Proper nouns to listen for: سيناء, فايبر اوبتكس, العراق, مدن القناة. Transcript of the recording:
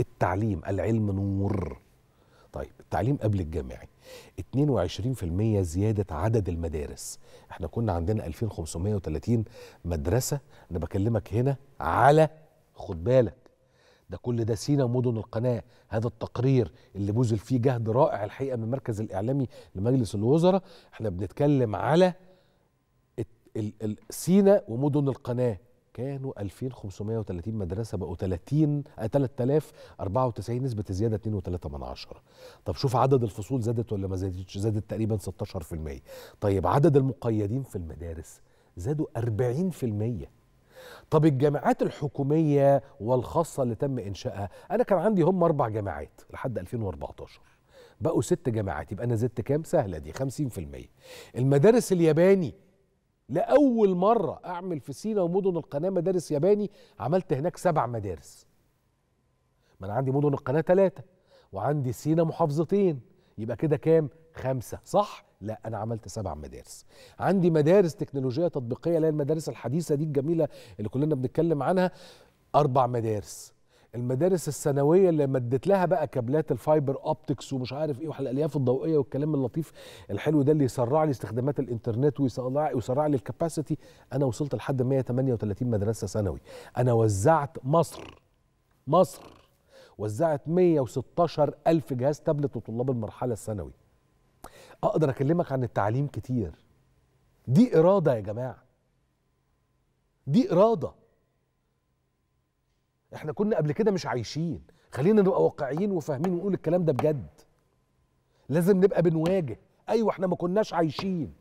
التعليم، العلم نور. طيب التعليم قبل الجامعي 22% زيادة عدد المدارس، احنا كنا عندنا 2530 مدرسة. انا بكلمك هنا على، خد بالك، ده كل ده سيناء ومدن القناة. هذا التقرير اللي بذل فيه جهد رائع الحقيقة من المركز الإعلامي لمجلس الوزراء، احنا بنتكلم على سيناء ومدن القناة، كانوا 2530 مدرسة بقوا 3094، نسبة زيادة 2.3. طب شوف عدد الفصول زادت ولا ما زادتش؟ زادت تقريبا 16%. طيب عدد المقيدين في المدارس زادوا 40%. طب الجامعات الحكومية والخاصة اللي تم إنشائها، أنا كان عندي هم 4 جامعات لحد 2014، بقوا 6 جامعات، يبقى أنا زدت كام؟ سهلة دي 50%. المدارس الياباني، لأول مرة أعمل في سيناء ومدن القناة مدارس ياباني، عملت هناك 7 مدارس. ما أنا عندي مدن القناة 3 وعندي سيناء محافظتين، يبقى كده كام؟ 5، صح؟ لا أنا عملت 7 مدارس. عندي مدارس تكنولوجية تطبيقية اللي هي المدارس الحديثة دي الجميلة اللي كلنا بنتكلم عنها، 4 مدارس. المدارس الثانويه اللي مدت لها بقى كابلات الفايبر اوبتكس ومش عارف ايه والالياف الضوئيه والكلام اللطيف الحلو ده اللي يسرع لي استخدامات الانترنت ويسرع لي الكباسيتي، انا وصلت لحد 138 مدرسه ثانوي. انا وزعت مصر وزعت 116000 جهاز تابلت لطلاب المرحله الثانوي. اقدر اكلمك عن التعليم كتير. دي اراده يا جماعه، دي اراده. احنا كنا قبل كده مش عايشين. خلينا نبقى واقعيين وفاهمين ونقول الكلام ده بجد. لازم نبقى بنواجه، ايوه احنا ما كناش عايشين،